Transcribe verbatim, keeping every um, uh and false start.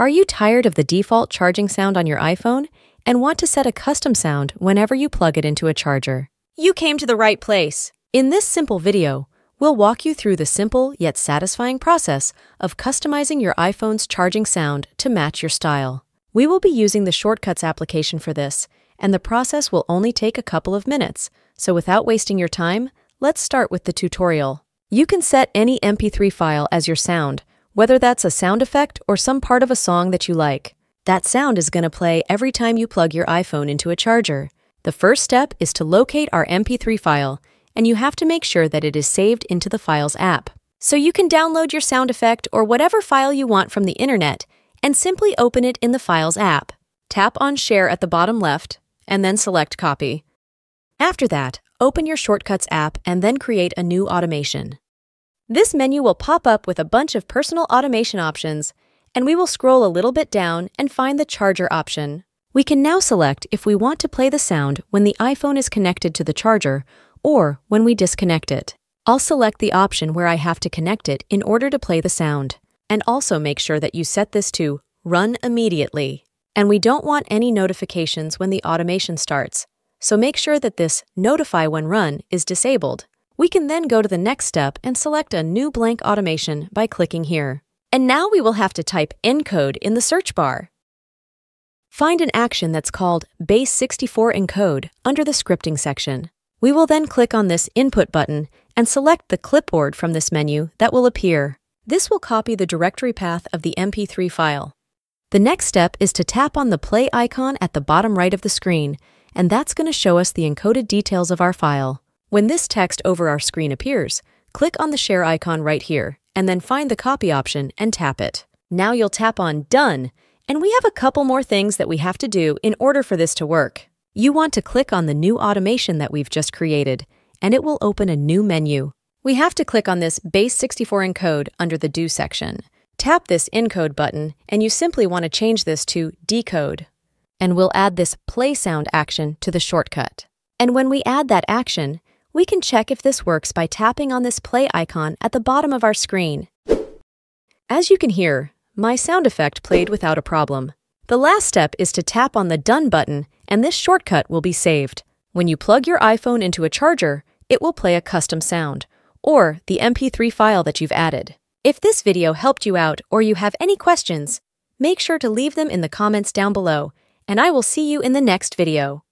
Are you tired of the default charging sound on your iPhone and want to set a custom sound whenever you plug it into a charger? You came to the right place. In this simple video, we'll walk you through the simple yet satisfying process of customizing your iPhone's charging sound to match your style. We will be using the Shortcuts application for this, and the process will only take a couple of minutes, so without wasting your time, let's start with the tutorial. You can set any M P three file as your sound, whether that's a sound effect or some part of a song that you like. That sound is going to play every time you plug your iPhone into a charger. The first step is to locate our M P three file, and you have to make sure that it is saved into the Files app. So you can download your sound effect or whatever file you want from the internet, and simply open it in the Files app. Tap on Share at the bottom left, and then select Copy. After that, open your Shortcuts app and then create a new automation. This menu will pop up with a bunch of personal automation options, and we will scroll a little bit down and find the charger option. We can now select if we want to play the sound when the iPhone is connected to the charger or when we disconnect it. I'll select the option where I have to connect it in order to play the sound. And also make sure that you set this to Run Immediately. And we don't want any notifications when the automation starts, so make sure that this Notify When Run is disabled. We can then go to the next step and select a new blank automation by clicking here. And now we will have to type encode in the search bar. Find an action that's called base sixty-four encode under the scripting section. We will then click on this input button and select the clipboard from this menu that will appear. This will copy the directory path of the M P three file. The next step is to tap on the play icon at the bottom right of the screen, and that's going to show us the encoded details of our file. When this text over our screen appears, click on the share icon right here, and then find the copy option and tap it. Now you'll tap on Done, and we have a couple more things that we have to do in order for this to work. You want to click on the new automation that we've just created, and it will open a new menu. We have to click on this base sixty-four encode under the Do section. Tap this Encode button, and you simply want to change this to Decode. And we'll add this play sound action to the shortcut. And when we add that action, we can check if this works by tapping on this play icon at the bottom of our screen. As you can hear, my sound effect played without a problem. The last step is to tap on the Done button, and this shortcut will be saved. When you plug your iPhone into a charger, it will play a custom sound, or the M P three file that you've added. If this video helped you out or you have any questions, make sure to leave them in the comments down below, and I will see you in the next video.